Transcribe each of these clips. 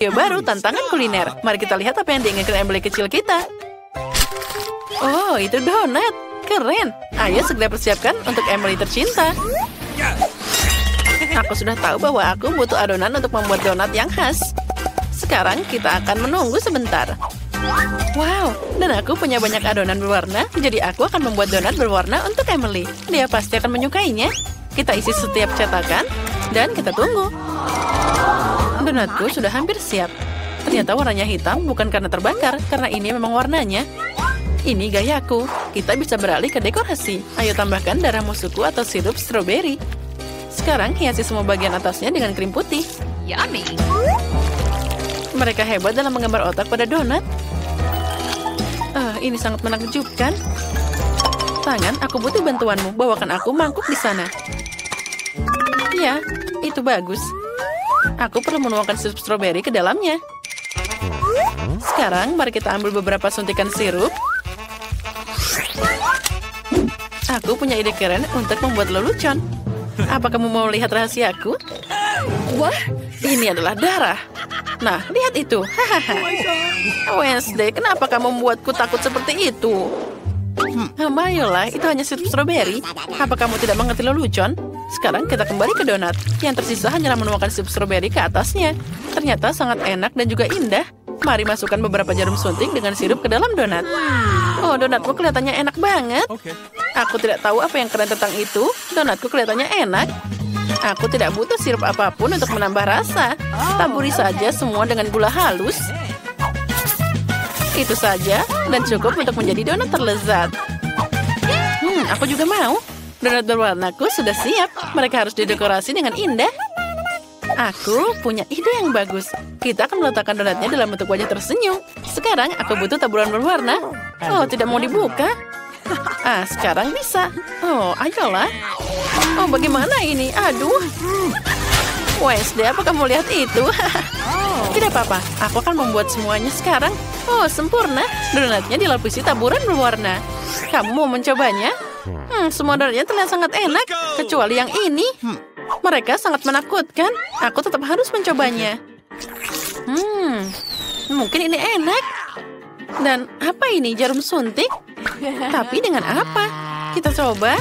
Ya baru tantangan kuliner. Mari kita lihat apa yang diinginkan Emily kecil kita. Oh, itu donat. Keren. Ayo segera persiapkan untuk Emily tercinta. Aku sudah tahu bahwa aku butuh adonan untuk membuat donat yang khas. Sekarang kita akan menunggu sebentar. Wow, dan aku punya banyak adonan berwarna, jadi aku akan membuat donat berwarna untuk Emily. Dia pasti akan menyukainya. Kita isi setiap cetakan, dan kita tunggu. Donatku sudah hampir siap. Ternyata warnanya hitam bukan karena terbakar, karena ini memang warnanya. Ini gayaku. Kita bisa beralih ke dekorasi. Ayo tambahkan darah musuhku atau sirup stroberi. Sekarang hiasi semua bagian atasnya dengan krim putih. Yummy. Mereka hebat dalam menggambar otak pada donat. Ini sangat menakjubkan. Tangan, aku butuh bantuanmu. Bawakan aku mangkuk di sana. Ya, itu bagus. Aku perlu menuangkan sirup stroberi ke dalamnya. Sekarang, mari kita ambil beberapa suntikan sirup. Aku punya ide keren untuk membuat lelucon. Apa kamu mau lihat rahasiaku? Wah, ini adalah darah. Nah, lihat itu. Wednesday, kenapa kamu membuatku takut seperti itu? Ayolah, itu hanya sirup stroberi. Apa kamu tidak mengerti lelucon? Sekarang kita kembali ke donat. Yang tersisa hanyalah menuangkan sirup stroberi ke atasnya. Ternyata sangat enak dan juga indah. Mari masukkan beberapa jarum suntik dengan sirup ke dalam donat. Oh, donatku kelihatannya enak banget. Aku tidak tahu apa yang keren tentang itu. Donatku kelihatannya enak. Aku tidak butuh sirup apapun untuk menambah rasa. Taburi saja semua dengan gula halus. Itu saja, dan cukup untuk menjadi donat terlezat. Aku juga mau. Donat berwarnaku sudah siap. Mereka harus didekorasi dengan indah. Aku punya ide yang bagus. Kita akan meletakkan donatnya dalam bentuk wajah tersenyum. Sekarang aku butuh taburan berwarna. Oh, tidak mau dibuka. Ah, sekarang bisa. Oh, ayolah. Oh, bagaimana ini? Aduh. Wednesday, apa kamu lihat itu? Tidak apa-apa, aku akan membuat semuanya sekarang. Oh, sempurna. Donatnya dilapisi taburan berwarna. Kamu mau mencobanya? Semua donatnya terlihat sangat enak, kecuali yang ini. Mereka sangat menakutkan. Aku tetap harus mencobanya. Mungkin ini enak. Dan apa ini? Jarum suntik? Tapi dengan apa? Kita coba.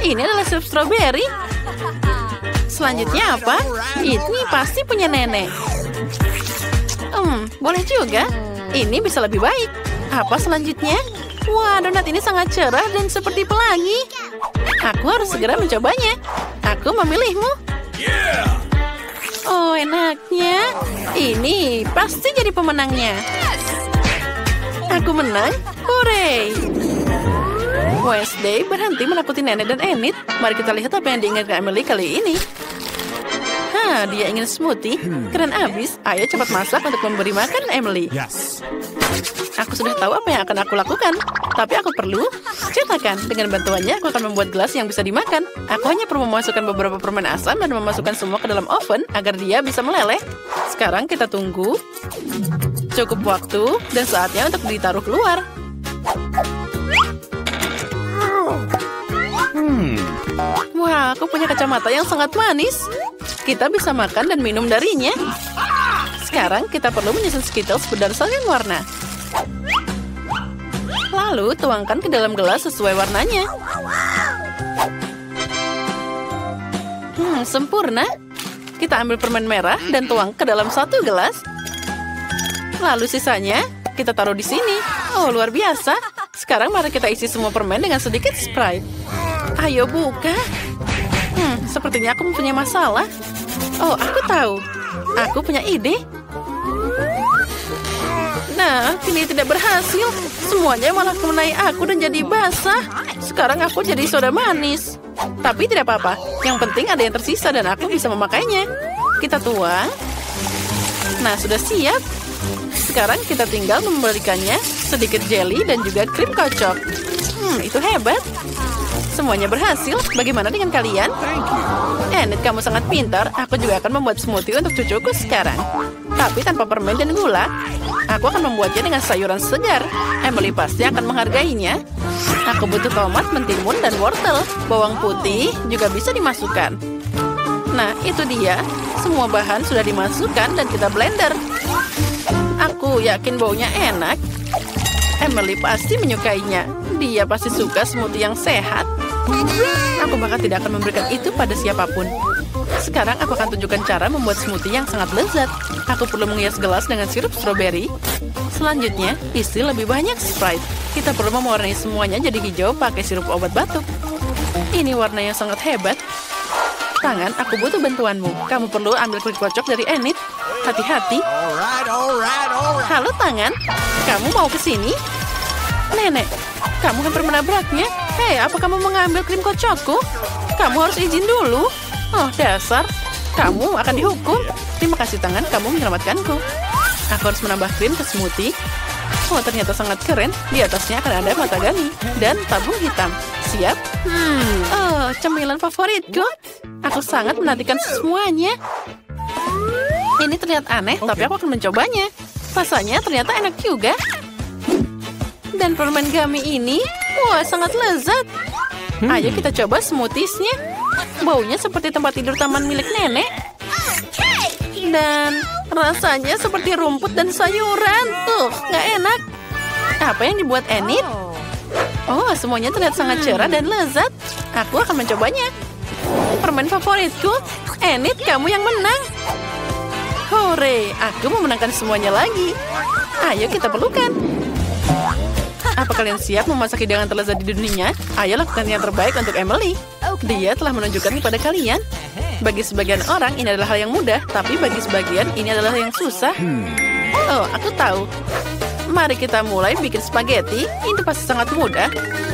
Ini adalah sirup stroberi. Selanjutnya apa? Ini pasti punya nenek. Boleh juga. Ini bisa lebih baik. Apa selanjutnya? Wah, donat ini sangat cerah dan seperti pelangi. Aku harus segera mencobanya. Aku memilihmu. Oh, enaknya. Ini pasti jadi pemenangnya. Aku menang. Hooray! Wednesday, berhenti menakuti nenek dan Enid. Mari kita lihat apa yang diinginkan Emily kali ini. Dia ingin smoothie. Keren abis. Ayo cepat masak untuk memberi makan Emily. Yes. Aku sudah tahu apa yang akan aku lakukan. Tapi aku perlu cetakan. Dengan bantuannya, aku akan membuat gelas yang bisa dimakan. Aku hanya perlu memasukkan beberapa permen asam dan memasukkan semua ke dalam oven agar dia bisa meleleh. Sekarang kita tunggu. Cukup waktu dan saatnya untuk ditaruh keluar. Wah, aku punya kacamata yang sangat manis. Kita bisa makan dan minum darinya. Sekarang kita perlu menyusun Skittles berdasarkan warna. Lalu tuangkan ke dalam gelas sesuai warnanya. Sempurna. Kita ambil permen merah dan tuang ke dalam satu gelas. Lalu sisanya kita taruh di sini. Oh, luar biasa. Sekarang mari kita isi semua permen dengan sedikit Sprite. Ayo buka. Sepertinya aku mempunyai masalah. Oh, aku tahu. Aku punya ide. Nah, ini tidak berhasil. Semuanya malah mengenai aku dan jadi basah. Sekarang aku jadi soda manis. Tapi tidak apa-apa. Yang penting ada yang tersisa dan aku bisa memakainya. Kita tuang. Nah, sudah siap. Sekarang kita tinggal memberikannya sedikit jelly dan juga krim kocok. Itu hebat. Semuanya berhasil. Bagaimana dengan kalian? Enid, kamu sangat pintar. Aku juga akan membuat smoothie untuk cucuku sekarang. Tapi tanpa permen dan gula. Aku akan membuatnya dengan sayuran segar. Emily pasti akan menghargainya. Aku butuh tomat, mentimun, dan wortel. Bawang putih juga bisa dimasukkan. Nah, itu dia. Semua bahan sudah dimasukkan dan kita blender. Aku yakin baunya enak. Emily pasti menyukainya. Dia pasti suka smoothie yang sehat. Aku bahkan tidak akan memberikan itu pada siapapun. Sekarang aku akan tunjukkan cara membuat smoothie yang sangat lezat. Aku perlu menghias gelas dengan sirup stroberi. Selanjutnya, isi lebih banyak Sprite. Kita perlu mewarnai semuanya jadi hijau pakai sirup obat batuk. Ini warna yang sangat hebat. Tangan, aku butuh bantuanmu. Kamu perlu ambil kulit kocok dari Enid. Hati-hati. Halo, tangan. Kamu mau ke sini? Nenek, kamu hampir menabraknya. Hei, apa kamu mengambil krim kocokku? Kamu harus izin dulu. Oh, dasar. Kamu akan dihukum. Terima kasih, tangan. Kamu menyelamatkanku. Aku harus menambah krim ke smoothie. Oh, ternyata sangat keren. Di atasnya akan ada matagami dan tabung hitam. Siap? Oh, cemilan favoritku. Aku sangat menantikan semuanya. Ini terlihat aneh, tapi aku akan mencobanya. Rasanya ternyata enak juga. Dan permen gummy ini, wah, sangat lezat. Ayo kita coba smoothiesnya. Baunya seperti tempat tidur taman milik nenek. Dan rasanya seperti rumput dan sayuran. Tuh, nggak enak. Apa yang dibuat Enid? Oh, semuanya terlihat sangat cerah dan lezat. Aku akan mencobanya. Permen favoritku. Enid, kamu yang menang. Hore, aku memenangkan semuanya lagi. Ayo kita pelukan. Apa kalian siap memasak hidangan terlezat di dunia? Ayo lakukan yang terbaik untuk Emily. Dia telah menunjukkan kepada kalian. Bagi sebagian orang, ini adalah hal yang mudah. Tapi bagi sebagian, ini adalah hal yang susah. Oh, aku tahu. Mari kita mulai bikin spaghetti. Ini pasti sangat mudah.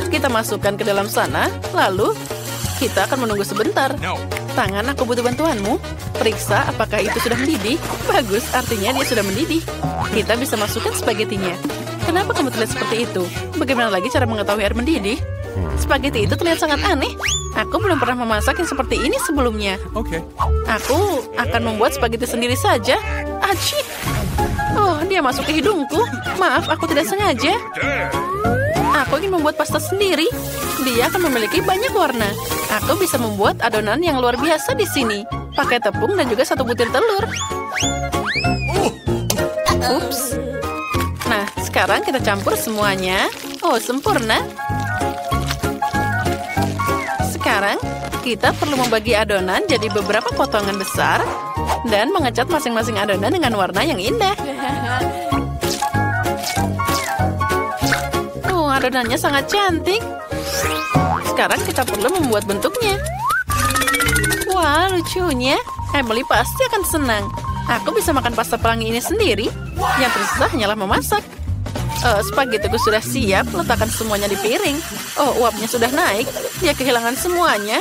Kita masukkan ke dalam sana. Lalu kita akan menunggu sebentar. Tangan, aku butuh bantuanmu. Periksa apakah itu sudah mendidih. Bagus, artinya dia sudah mendidih. Kita bisa masukkan spagetinya. Kenapa kamu terlihat seperti itu? Bagaimana lagi cara mengetahui air mendidih? Spaghetti itu terlihat sangat aneh. Aku belum pernah memasak yang seperti ini sebelumnya. Oke. Aku akan membuat spaghetti sendiri saja. Aci. Oh, dia masuk ke hidungku. Maaf, aku tidak sengaja. Aku ingin membuat pasta sendiri. Dia akan memiliki banyak warna. Aku bisa membuat adonan yang luar biasa di sini. Pakai tepung dan juga satu butir telur. Ups. Nah, sekarang kita campur semuanya. Oh, sempurna. Sekarang, kita perlu membagi adonan jadi beberapa potongan besar. Dan mengecat masing-masing adonan dengan warna yang indah. Oh, adonannya sangat cantik. Sekarang kita perlu membuat bentuknya. Wah, lucunya. Emily pasti akan senang. Aku bisa makan pasta pelangi ini sendiri. Yang tersisa hanyalah memasak. Spagettiku sudah siap. Letakkan semuanya di piring. Oh, uapnya sudah naik. Dia kehilangan semuanya.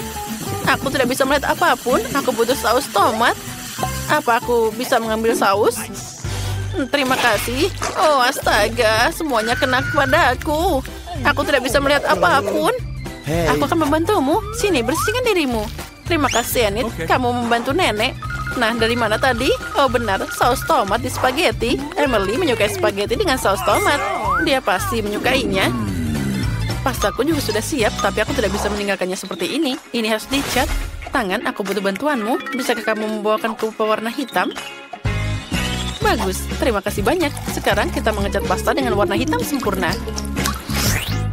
Aku tidak bisa melihat apapun. Aku butuh saus tomat. Apa aku bisa mengambil saus? Terima kasih. Oh, astaga. Semuanya kena kepada aku. Aku tidak bisa melihat apapun. Aku akan membantumu. Sini, bersihkan dirimu. Terima kasih, Enid. Kamu membantu nenek. Nah, dari mana tadi? Oh, benar. Saus tomat di spaghetti. Emily menyukai spaghetti dengan saus tomat. Dia pasti menyukainya. Pastaku juga sudah siap, tapi aku tidak bisa meninggalkannya seperti ini. Ini harus dicat. Tangan, aku butuh bantuanmu. Bisakah kamu membawakan kupa warna hitam? Bagus. Terima kasih banyak. Sekarang kita mengecat pasta dengan warna hitam sempurna.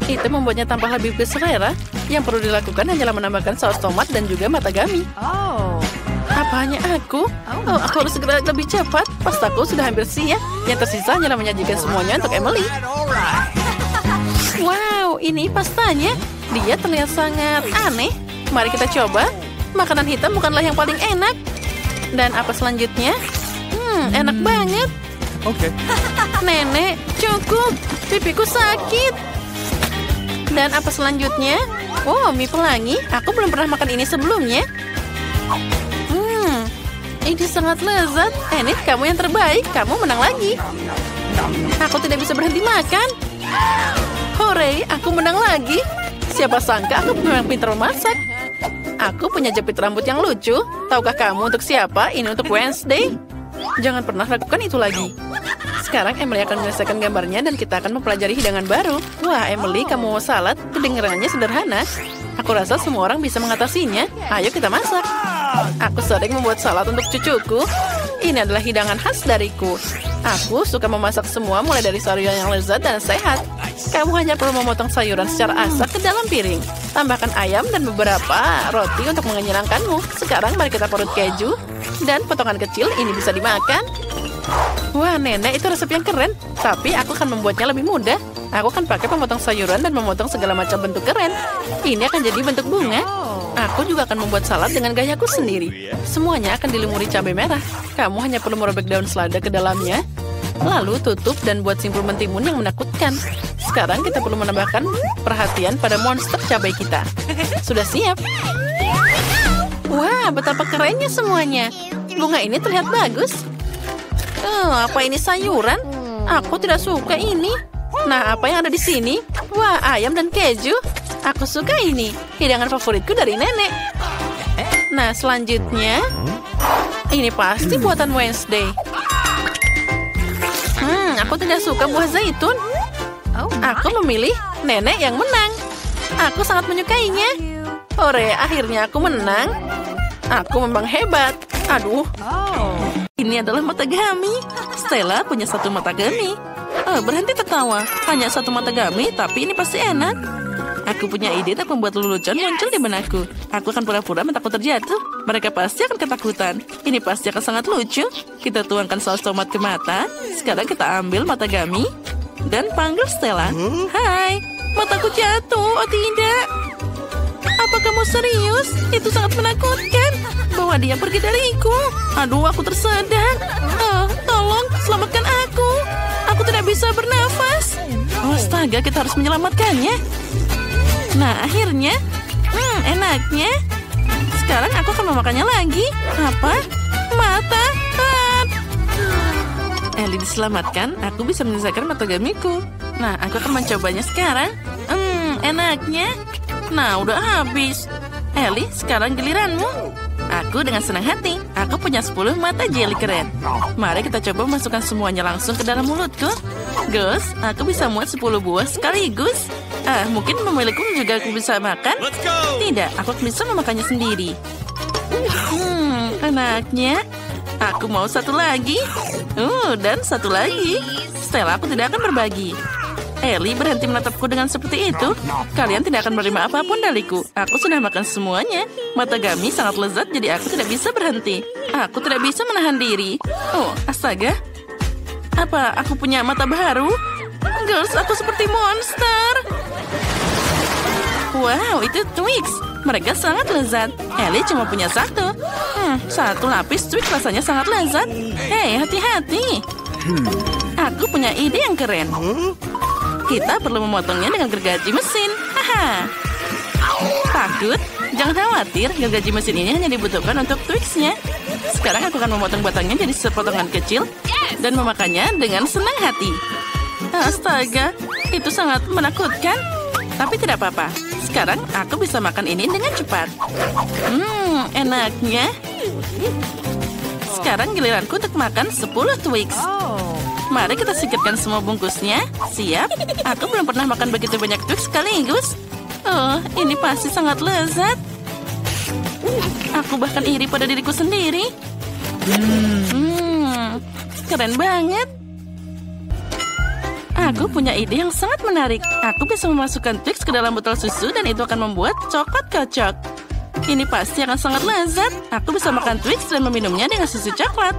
Itu membuatnya tampak lebih berselera. Yang perlu dilakukan hanyalah menambahkan saus tomat dan juga matagami. Apa hanya aku? Oh, aku harus segera lebih cepat. Pastaku sudah hampir siap. Yang tersisa hanyalah menyajikan semuanya untuk Emily. Wow, ini pastanya. Dia terlihat sangat aneh. Mari kita coba. Makanan hitam bukanlah yang paling enak. Dan apa selanjutnya? Enak banget. Nenek, cukup. Pipiku sakit. Dan apa selanjutnya? Oh, mie pelangi. Aku belum pernah makan ini sebelumnya. Ini sangat lezat. Enid, kamu yang terbaik. Kamu menang lagi. Aku tidak bisa berhenti makan. Hore, aku menang lagi. Siapa sangka aku memang pintar memasak. Aku punya jepit rambut yang lucu. Tahukah kamu untuk siapa? Ini untuk Wednesday. Jangan pernah lakukan itu lagi. Sekarang Emily akan menyelesaikan gambarnya dan kita akan mempelajari hidangan baru. Wah, Emily, kamu mau salad? Kedengarannya sederhana. Aku rasa semua orang bisa mengatasinya. Ayo kita masak. Aku sering membuat salad untuk cucuku. Ini adalah hidangan khas dariku. Aku suka memasak semua mulai dari sayuran yang lezat dan sehat. Kamu hanya perlu memotong sayuran secara asap ke dalam piring. Tambahkan ayam dan beberapa roti untuk mengenyangkanmu. Sekarang mari kita parut keju. Dan potongan kecil ini bisa dimakan. Wah, nenek, itu resep yang keren. Tapi aku akan membuatnya lebih mudah. Aku akan pakai pemotong sayuran dan memotong segala macam bentuk keren. Ini akan jadi bentuk bunga. Aku juga akan membuat salad dengan gayaku sendiri. Semuanya akan dilumuri cabai merah. Kamu hanya perlu merobek daun selada ke dalamnya. Lalu tutup dan buat simpulmen timun yang menakutkan. Sekarang kita perlu menambahkan perhatian pada monster cabai kita. Sudah siap. Wah, betapa kerennya semuanya. Bunga ini terlihat bagus. Apa ini sayuran? Aku tidak suka ini. Nah, apa yang ada di sini? Wah, ayam dan keju. Aku suka ini. Hidangan favoritku dari nenek. Nah, selanjutnya. Ini pasti buatan Wednesday. Aku tidak suka buah zaitun. Aku memilih nenek yang menang. Aku sangat menyukainya. Hore, akhirnya aku menang. Aku memang hebat. Aduh. Ini adalah mata gami. Stella punya satu mata gami. Berhenti tertawa. Hanya satu mata gami, tapi ini pasti enak. Aku punya ide tak membuat lelucon muncul di benakku. Aku akan pura-pura menakut terjatuh. Mereka pasti akan ketakutan. Ini pasti akan sangat lucu. Kita tuangkan saus tomat ke mata. Sekarang kita ambil mata gami dan panggil Stella. Hai, mataku jatuh. Oh tidak. Apa kamu serius? Itu sangat menakutkan. Bawa dia pergi dariku. Aduh, aku tersadar. Tolong, selamatkan aku. Aku tidak bisa bernafas. Astaga, kita harus menyelamatkannya. Nah, akhirnya. Enaknya. Sekarang aku akan memakannya lagi. Apa? Mata. Ellie diselamatkan. Aku bisa menyelesaikan mata gamiku. Nah, aku akan mencobanya sekarang. Enaknya. Nah, udah habis. Ellie, sekarang giliranmu. Aku dengan senang hati. Aku punya 10 mata jeli keren. Mari kita coba masukkan semuanya langsung ke dalam mulutku. Gus, aku bisa muat 10 buah sekaligus. Mungkin memiliki juga aku bisa makan. Tidak, aku bisa memakannya sendiri. Enaknya. Aku mau satu lagi. Dan satu lagi. Stella, aku tidak akan berbagi. Ellie, berhenti menatapku dengan seperti itu. Kalian tidak akan menerima apapun dariku. Aku sudah makan semuanya. Mata gami sangat lezat, jadi aku tidak bisa berhenti. Aku tidak bisa menahan diri. Astaga. Apa aku punya mata baru? Girls, aku seperti monster. Wow, itu Twix. Mereka sangat lezat. Ellie cuma punya satu. Satu lapis Twix rasanya sangat lezat. Hei, hati-hati. Aku punya ide yang keren. Kita perlu memotongnya dengan gergaji mesin. Haha. Takut? Jangan khawatir, gergaji mesin ini hanya dibutuhkan untuk Twix-nya. Sekarang aku akan memotong batangnya jadi sepotongan kecil dan memakannya dengan senang hati. Astaga, itu sangat menakutkan. Tapi tidak apa-apa. Sekarang aku bisa makan ini dengan cepat. Enaknya. Sekarang giliranku untuk makan 10 Twix. Mari kita singkirkan semua bungkusnya. Siap, aku belum pernah makan begitu banyak Twix sekaligus. Ini pasti sangat lezat. Aku bahkan iri pada diriku sendiri. Keren banget. Aku punya ide yang sangat menarik. Aku bisa memasukkan Twix ke dalam botol susu dan itu akan membuat coklat kocok. Ini pasti akan sangat lezat. Aku bisa makan Twix dan meminumnya dengan susu coklat.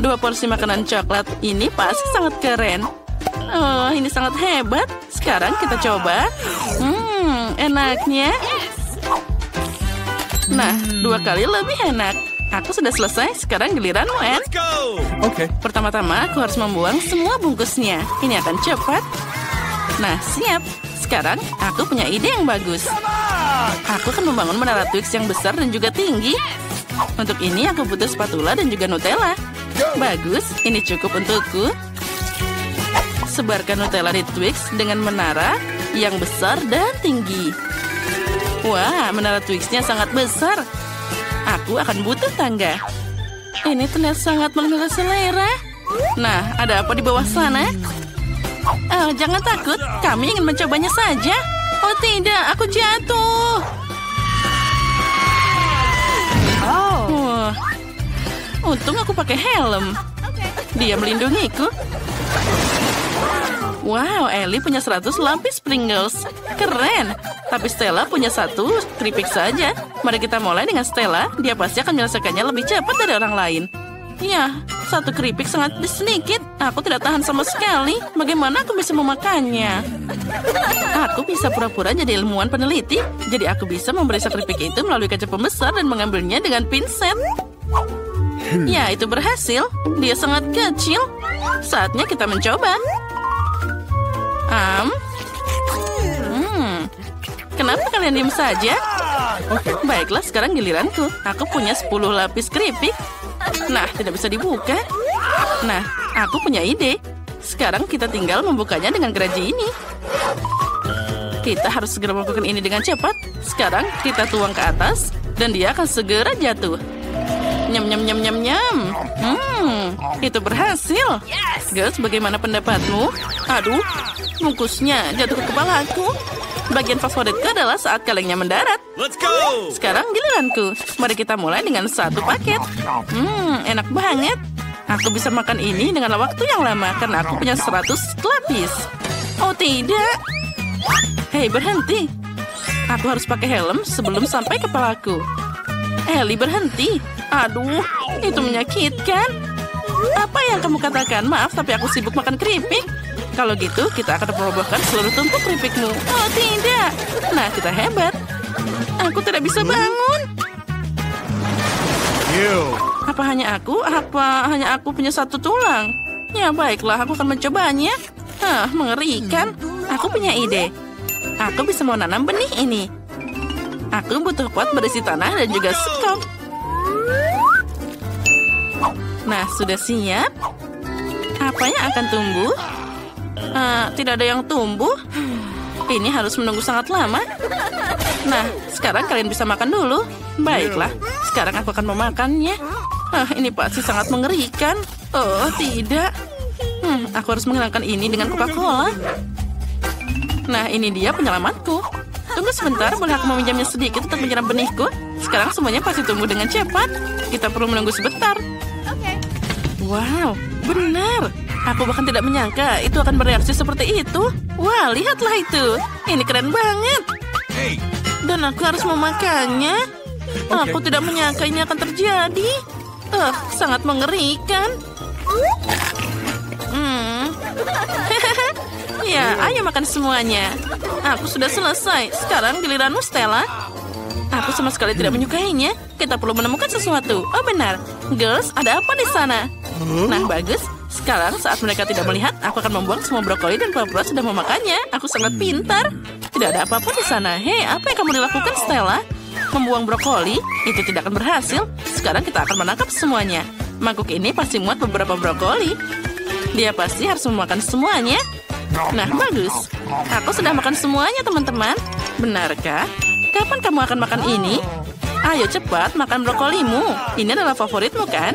2 porsi makanan coklat ini pasti sangat keren. Ini sangat hebat. Sekarang kita coba. Enaknya. Nah, 2 kali lebih enak. Aku sudah selesai. Sekarang giliranmu, En. Oke. Pertama-tama aku harus membuang semua bungkusnya. Ini akan cepat. Nah, siap. Sekarang aku punya ide yang bagus. Aku akan membangun menara Twix yang besar dan juga tinggi. Untuk ini aku butuh spatula dan juga Nutella. Bagus, ini cukup untukku. Sebarkan Nutella di Twix dengan menara yang besar dan tinggi. Wah, menara Twix-nya sangat besar. Aku akan butuh tangga. Ini terlihat sangat menggugah selera. Nah, ada apa di bawah sana? Jangan takut, kami ingin mencobanya saja. Oh tidak, aku jatuh. Untung aku pakai helm. Dia melindungiku. Wow, Ellie punya 100 lapis Pringles. Keren. Tapi Stella punya 1 keripik saja. Mari kita mulai dengan Stella. Dia pasti akan menyelesaikannya lebih cepat dari orang lain. Ya, 1 keripik sangat sedikit. Aku tidak tahan sama sekali. Bagaimana aku bisa memakannya? Aku bisa pura-pura jadi ilmuwan peneliti. Jadi aku bisa memeriksa keripik itu melalui kaca pembesar dan mengambilnya dengan pinset. Ya, itu berhasil. Dia sangat kecil. Saatnya kita mencoba. Kenapa kalian diam saja? Baiklah, sekarang giliranku. Aku punya 10 lapis keripik. Nah, tidak bisa dibuka. Nah, aku punya ide. Sekarang kita tinggal membukanya dengan gergaji ini. Kita harus segera melakukan ini dengan cepat. Sekarang kita tuang ke atas dan dia akan segera jatuh. Nyam, nyam, nyam, nyam, nyam. Itu berhasil. Gus, bagaimana pendapatmu? Aduh, mungkusnya jatuh ke kepalaku. Bagian favoritku adalah saat kalengnya mendarat. Let's go. Sekarang giliranku. Mari kita mulai dengan 1 paket. Enak banget. Aku bisa makan ini dengan waktu yang lama karena aku punya 100 lapis. Oh, tidak. Hei, berhenti. Aku harus pakai helm sebelum sampai kepalaku. Ellie, berhenti. Aduh, itu menyakitkan. Apa yang kamu katakan? Maaf, tapi aku sibuk makan keripik. Kalau gitu, kita akan merobohkan seluruh tumpuk keripikmu. Oh, tidak. Nah, kita hebat. Aku tidak bisa bangun. Apa hanya aku? Apa hanya aku punya 1 tulang? Ya, baiklah. Aku akan mencobanya. Hah, mengerikan. Aku punya ide. Aku bisa mau nanam benih ini. Aku butuh pot berisi tanah dan juga sekop. Nah, sudah siap. Apa yang akan tumbuh? Tidak ada yang tumbuh. Ini harus menunggu sangat lama. Nah, sekarang kalian bisa makan dulu. Baiklah, sekarang aku akan memakannya. Ini pasti sangat mengerikan. Oh, tidak. Aku harus menghilangkan ini dengan Coca-Cola. Nah, ini dia penyelamatku. Tunggu sebentar, boleh aku meminjamnya sedikit untuk menyeram benihku? Sekarang semuanya pasti tumbuh dengan cepat. Kita perlu menunggu sebentar. Wow, benar. Aku bahkan tidak menyangka itu akan bereaksi seperti itu. Wah, lihatlah itu. Ini keren banget. Dan aku harus memakannya. Aku tidak menyangka ini akan terjadi. Sangat mengerikan. Ya, ayo makan semuanya. Aku sudah selesai. Sekarang giliranmu, Stella. Aku sama sekali tidak menyukainya. Kita perlu menemukan sesuatu. Oh, benar. Girls, ada apa di sana? Nah, bagus. Sekarang saat mereka tidak melihat, aku akan membuang semua brokoli dan pura-pura sudah memakannya. Aku sangat pintar. Tidak ada apa-apa di sana. Hei, apa yang kamu lakukan, Stella? Membuang brokoli? Itu tidak akan berhasil. Sekarang kita akan menangkap semuanya. Mangkuk ini pasti muat beberapa brokoli. Dia pasti harus memakan semuanya. Nah, bagus. Aku sudah makan semuanya, teman-teman. Benarkah? Kapan kamu akan makan ini? Ayo cepat, makan brokolimu. Ini adalah favoritmu, kan?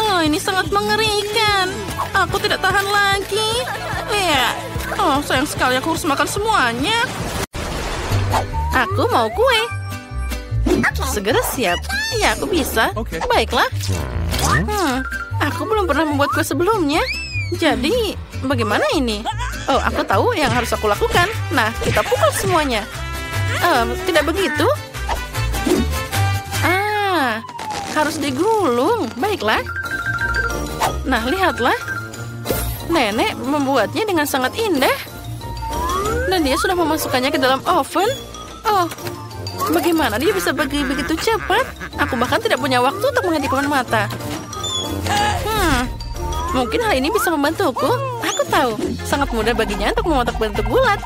Oh, ini sangat mengerikan. Aku tidak tahan lagi. Ya. Oh, sayang sekali aku harus makan semuanya. Aku mau kue. Segera siap. Ya, aku bisa. Baiklah. Aku belum pernah membuat kue sebelumnya. Jadi, bagaimana ini? Oh, aku tahu yang harus aku lakukan. Nah, kita pukul semuanya. Tidak begitu. Harus digulung. Baiklah. Nah, lihatlah. Nenek membuatnya dengan sangat indah. Dan dia sudah memasukkannya ke dalam oven. Oh, bagaimana dia bisa begitu cepat? Aku bahkan tidak punya waktu untuk mengedipkan mata. Mungkin hal ini bisa membantuku. Aku tahu, sangat mudah baginya untuk mengotak bentuk bulat.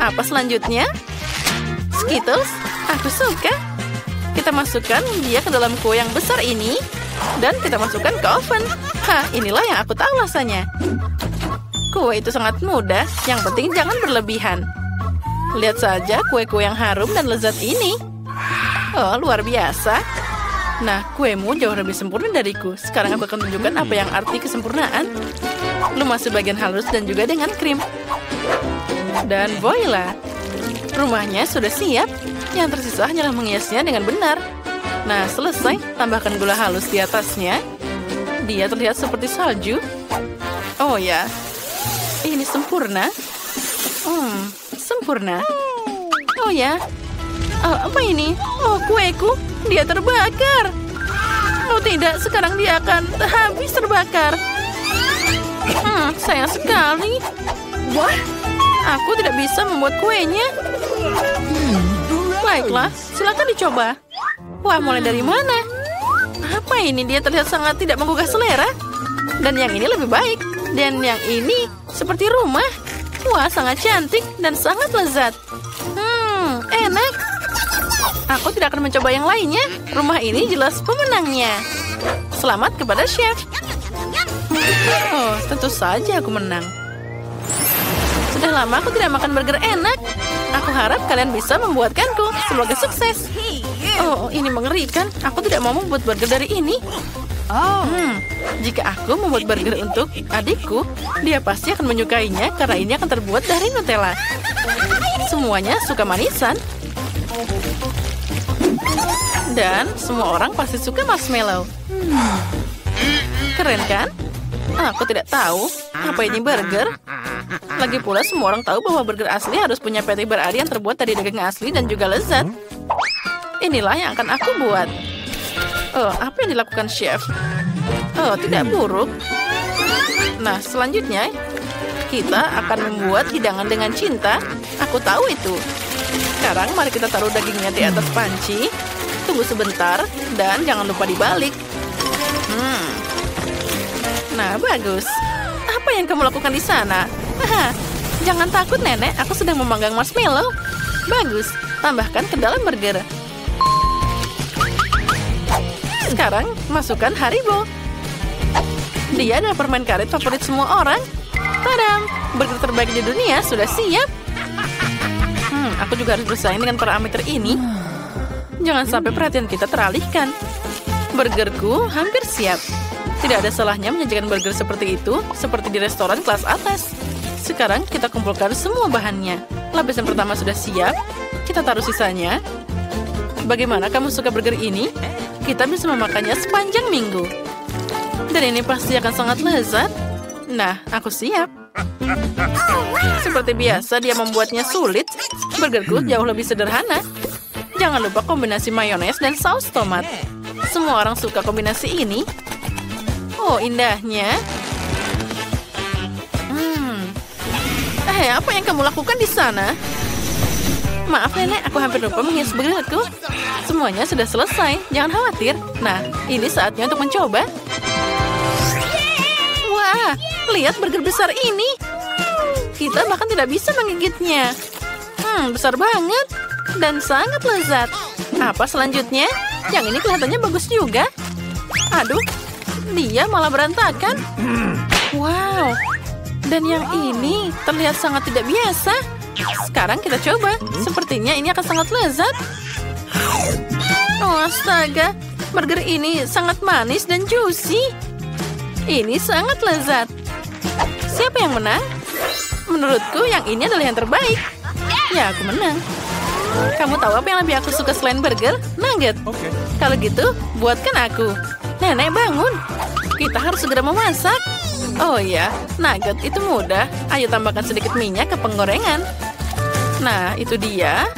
Apa selanjutnya? Skittles, aku suka. Kita masukkan dia ke dalam kue yang besar ini. Dan kita masukkan ke oven. Inilah yang aku tahu rasanya. Kue itu sangat mudah. Yang penting jangan berlebihan. Lihat saja kue-kue yang harum dan lezat ini. Oh, luar biasa. Nah, kuemu jauh lebih sempurna dariku. Sekarang aku akan tunjukkan apa yang arti kesempurnaan. Lumasi bagian halus dan juga dengan krim. Dan voila. Rumahnya sudah siap. Yang tersisa hanyalah menghiasnya dengan benar. Nah, selesai. Tambahkan gula halus di atasnya. Dia terlihat seperti salju. Oh ya, ini sempurna. Sempurna. Oh ya. Oh, apa ini? Oh, kueku. Dia terbakar. Oh tidak, sekarang dia akan habis terbakar. Sayang sekali. Wah, aku tidak bisa membuat kuenya. Baiklah, silakan dicoba. Wah, mulai dari mana? Apa ini? Dia terlihat sangat tidak menggugah selera. Dan yang ini lebih baik. Dan yang ini seperti rumah. Wah, sangat cantik dan sangat lezat. Enak. Aku tidak akan mencoba yang lainnya. Rumah ini jelas pemenangnya. Selamat kepada chef. Oh, tentu saja aku menang. Sudah lama aku tidak makan burger enak. Aku harap kalian bisa membuatkanku. Semoga sukses. Oh, ini mengerikan. Aku tidak mau membuat burger dari ini. Jika aku membuat burger untuk adikku, dia pasti akan menyukainya karena ini akan terbuat dari Nutella. Semuanya suka manisan. Dan semua orang pasti suka marshmallow. Keren kan? Aku tidak tahu apa ini burger. Lagi pula semua orang tahu bahwa burger asli harus punya patty berari yang terbuat dari daging asli dan juga lezat. Inilah yang akan aku buat. Oh, apa yang dilakukan chef? Oh, tidak buruk. Nah, selanjutnya kita akan membuat hidangan dengan cinta. Aku tahu itu. Sekarang mari kita taruh dagingnya di atas panci. Tunggu sebentar dan jangan lupa dibalik. Nah, bagus. Apa yang kamu lakukan di sana? Jangan takut, Nenek. Aku sedang memanggang marshmallow. Bagus. Tambahkan ke dalam burger. Sekarang, masukkan Haribo. Dia adalah permen karet favorit semua orang. Tadam! Burger terbaik di dunia sudah siap. Aku juga harus bersaing dengan parameter ini. Jangan sampai perhatian kita teralihkan. Burgerku hampir siap. Tidak ada salahnya menyajikan burger seperti itu, seperti di restoran kelas atas. Sekarang kita kumpulkan semua bahannya. Lapisan pertama sudah siap. Kita taruh sisanya. Bagaimana kamu suka burger ini? Kita bisa memakannya sepanjang minggu. Dan ini pasti akan sangat lezat. Nah, aku siap. Seperti biasa, dia membuatnya sulit. Burgerku jauh lebih sederhana. Jangan lupa kombinasi mayones dan saus tomat. Semua orang suka kombinasi ini. Oh, indahnya. Apa yang kamu lakukan di sana? Maaf, Nenek. Aku hampir lupa menghias burgerku. Semuanya sudah selesai. Jangan khawatir. Nah, ini saatnya untuk mencoba. Wah, lihat burger besar ini. Kita bahkan tidak bisa menggigitnya. Besar banget. Dan sangat lezat. Apa selanjutnya? Yang ini kelihatannya bagus juga. Aduh. Dia malah berantakan. Wow. Dan yang ini terlihat sangat tidak biasa. Sekarang kita coba. Sepertinya ini akan sangat lezat. Oh, astaga. Burger ini sangat manis dan juicy. Ini sangat lezat. Siapa yang menang? Menurutku yang ini adalah yang terbaik. Ya, aku menang. Kamu tahu apa yang lebih aku suka selain burger? Nugget. Kalau gitu, buatkan aku. Nenek, bangun. Kita harus segera memasak. Oh ya, nugget itu mudah. Ayo tambahkan sedikit minyak ke penggorengan. Nah, itu dia.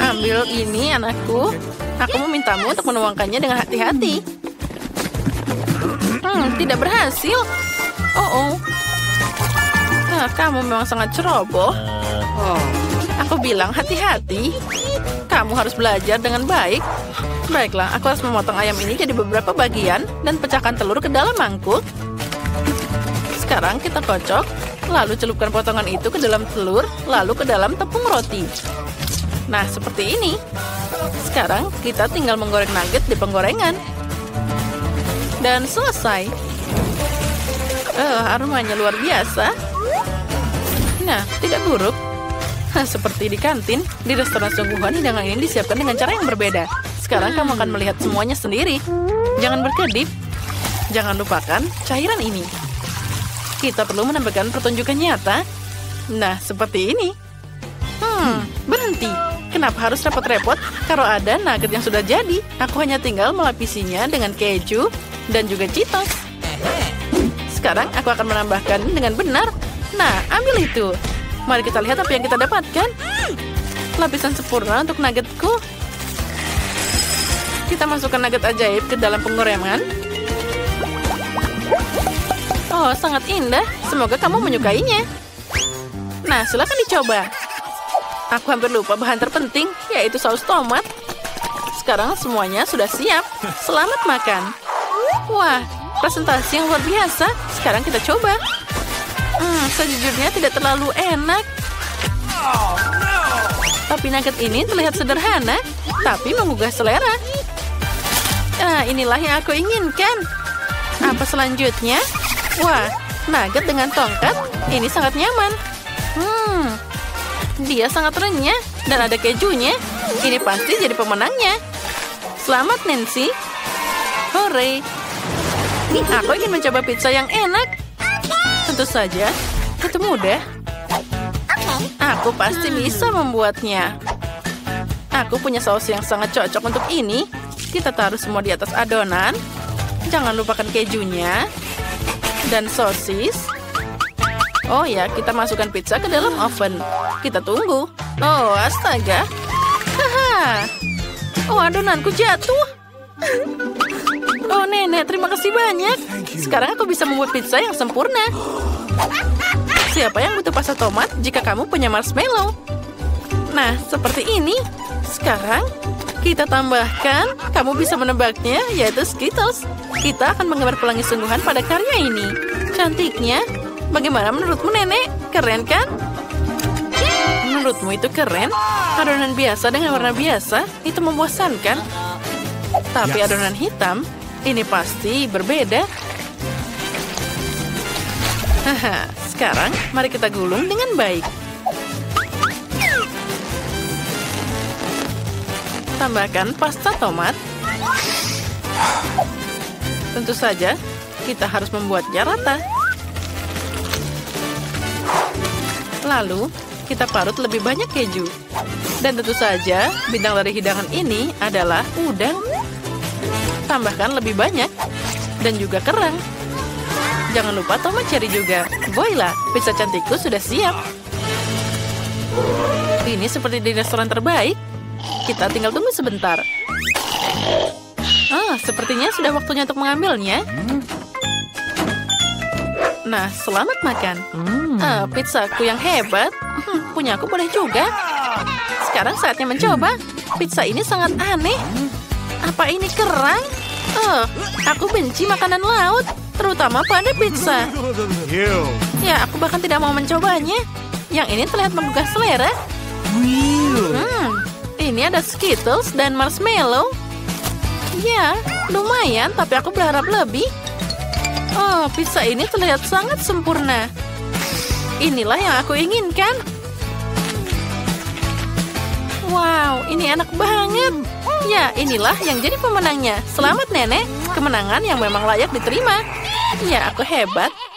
Ambil ini, anakku. Aku memintamu untuk menuangkannya dengan hati-hati. Tidak berhasil. Oh. Nah, kamu memang sangat ceroboh. Oh, aku bilang hati-hati. Kamu harus belajar dengan baik. Baiklah, aku harus memotong ayam ini jadi beberapa bagian dan pecahkan telur ke dalam mangkuk. Sekarang kita kocok, lalu celupkan potongan itu ke dalam telur, lalu ke dalam tepung roti. Nah, seperti ini. Sekarang kita tinggal menggoreng nugget di penggorengan. Dan selesai. Aromanya luar biasa. Nah, tidak buruk. Seperti di kantin, di restoran sungguhan hidangan ini disiapkan dengan cara yang berbeda. Sekarang kamu akan melihat semuanya sendiri. Jangan berkedip. Jangan lupakan cairan ini. Kita perlu menampilkan pertunjukan nyata. Nah, seperti ini. Berhenti. Kenapa harus repot-repot kalau ada nugget yang sudah jadi? Aku hanya tinggal melapisinya dengan keju dan juga Cheetos. Sekarang aku akan menambahkan dengan benar. Nah, ambil itu. Mari kita lihat apa yang kita dapatkan. Lapisan sempurna untuk nuggetku. Kita masukkan nugget ajaib ke dalam pengorengan. Oh, sangat indah. Semoga kamu menyukainya. Nah, silakan dicoba. Aku hampir lupa bahan terpenting, yaitu saus tomat. Sekarang semuanya sudah siap. Selamat makan. Wah, presentasi yang luar biasa. Sekarang kita coba. Sejujurnya tidak terlalu enak. Tapi nugget ini terlihat sederhana, tapi menggugah selera. Nah, inilah yang aku inginkan. Apa selanjutnya? Wah, nugget dengan tongkat ini sangat nyaman. Dia sangat renyah dan ada kejunya. Ini pasti jadi pemenangnya. Selamat, Nancy. Hore. Aku ingin mencoba pizza yang enak. Tentu saja, itu mudah. Aku pasti bisa membuatnya. Aku punya saus yang sangat cocok untuk ini. Kita taruh semua di atas adonan. Jangan lupakan kejunya. Dan sosis. Oh ya, kita masukkan pizza ke dalam oven. Kita tunggu. Oh, astaga. Haha. Oh, adonanku jatuh. Oh, nenek, terima kasih banyak. Sekarang aku bisa membuat pizza yang sempurna. Siapa yang butuh pasta tomat jika kamu punya marshmallow? Nah, seperti ini. Sekarang kita tambahkan, kamu bisa menebaknya, yaitu Skittles. Kita akan menggambar pelangi sungguhan pada karya ini. Cantiknya. Bagaimana menurutmu, nenek? Keren, kan? Menurutmu itu keren? Adonan biasa dengan warna biasa, itu membosankan. Tapi adonan hitam, ini pasti berbeda. Haha, sekarang mari kita gulung dengan baik. Tambahkan pasta tomat. Tentu saja, kita harus membuatnya rata. Lalu, kita parut lebih banyak keju. Dan tentu saja, bintang dari hidangan ini adalah udang. Tambahkan lebih banyak. Dan juga kerang. Jangan lupa tomat cherry juga. Voila, pizza cantikku sudah siap. Ini seperti di restoran terbaik. Kita tinggal tunggu sebentar. Sepertinya sudah waktunya untuk mengambilnya. Nah, selamat makan. Pizzaku yang hebat. Punya aku boleh juga. Sekarang saatnya mencoba. Pizza ini sangat aneh. Apa ini kerang? Aku benci makanan laut, terutama pada pizza. Ya, aku bahkan tidak mau mencobanya. Yang ini terlihat menggugah selera. Ini ada Skittles dan marshmallow. Ya, lumayan, tapi aku berharap lebih. Oh, pizza ini terlihat sangat sempurna. Inilah yang aku inginkan. Wow, ini enak banget. Ya, inilah yang jadi pemenangnya. Selamat, nenek. Kemenangan yang memang layak diterima. Ya, aku hebat.